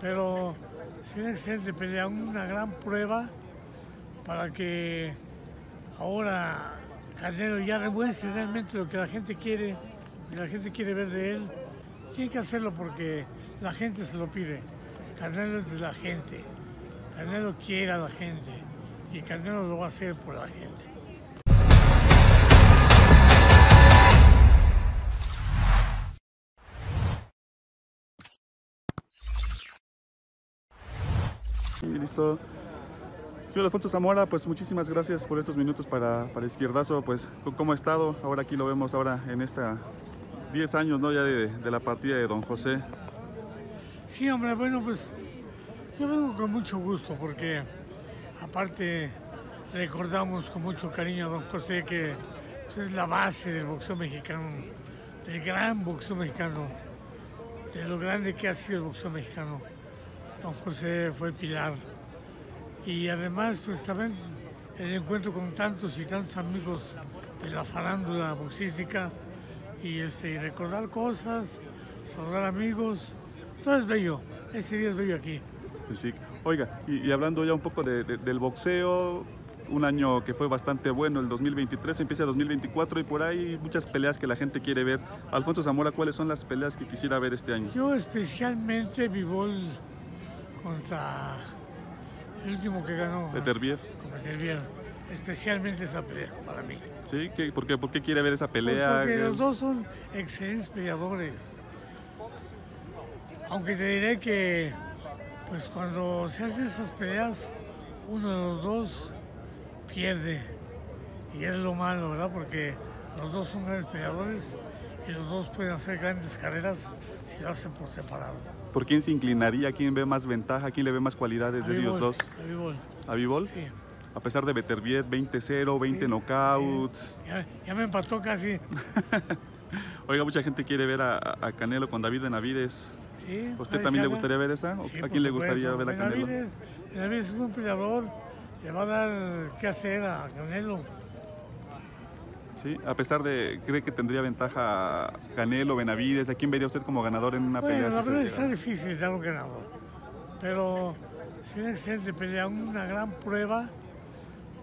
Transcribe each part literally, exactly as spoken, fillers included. pero tiene sí, que ser una gran prueba para que ahora Canelo ya demuestre realmente lo que la gente quiere, lo que la gente quiere ver de él. Tiene que hacerlo porque la gente se lo pide. Canelo es de la gente, Canelo quiere a la gente y Canelo lo va a hacer por la gente. Y listo. Señor Alfonso Zamora, pues muchísimas gracias por estos minutos para, para Izquierdazo, pues cómo ha estado, ahora aquí lo vemos ahora en esta diez años, ¿no? Ya de, de la partida de Don José. Sí, hombre, bueno, pues yo vengo con mucho gusto porque aparte recordamos con mucho cariño a Don José, que pues, es la base del boxeo mexicano, del gran boxeo mexicano, de lo grande que ha sido el boxeo mexicano. Don José fue el pilar y además pues también el encuentro con tantos y tantos amigos de la farándula boxística y, este, y recordar cosas, saludar amigos, todo es bello, ese día es bello aquí. Sí, sí. Oiga, y, y hablando ya un poco de, de, del boxeo, un año que fue bastante bueno, el dos mil veintitrés, empieza el dos mil veinticuatro y por ahí muchas peleas que la gente quiere ver. Alfonso Zamora, ¿cuáles son las peleas que quisiera ver este año? Yo especialmente Bivol contra el último que ganó Beterbiev. Especialmente esa pelea para mí. ¿Sí? ¿Qué, por, qué, ¿Por qué quiere ver esa pelea? Pues porque que... los dos son excelentes peleadores. Aunque te diré que pues cuando se hacen esas peleas, uno de los dos pierde. Y es lo malo, ¿verdad? Porque los dos son grandes peleadores y los dos pueden hacer grandes carreras si lo hacen por separado. ¿Por quién se inclinaría? ¿Quién ve más ventaja? ¿Quién le ve más cualidades a de Bivol, ellos dos? A Bivol. ¿A Bivol? Sí. A pesar de Beterbiev, veinte cero, veinte sí, knockouts. Sí. Ya, ya me empató casi. Oiga, mucha gente quiere ver a, a Canelo con David Benavídez. Sí. ¿Usted también le gustaría ver esa? Sí, ¿a quién le gustaría ver a Canelo? Benavídez, Benavídez es un peleador, le va a dar qué hacer a Canelo. Sí, a pesar de, ¿cree que tendría ventaja Canelo, Benavídez? ¿A quién vería usted como ganador en una bueno, pelea? La verdad está difícil dar un ganador, pero sí es excelente pelea, una gran prueba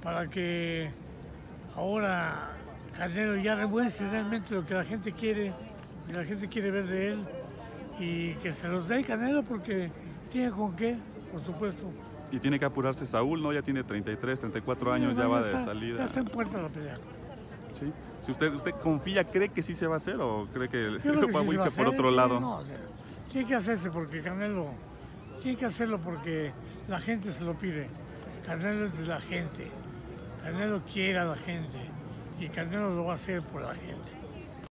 para que ahora Canelo ya demuestre realmente lo que la gente quiere, lo que la gente quiere ver de él y que se los dé Canelo porque tiene con qué, por supuesto. Y tiene que apurarse Saúl, ¿no? Ya tiene treinta y tres, treinta y cuatro sí, años, no, ya va está, de salida. Ya está en puerta la pelea. Sí. Si usted, usted confía, ¿cree que sí se va a hacer o cree que, que va sí a irse por otro sí, lado? No, o sea, tiene que hacerse porque Canelo, tiene que hacerlo porque la gente se lo pide. Canelo es de la gente, Canelo quiere a la gente y Canelo lo va a hacer por la gente.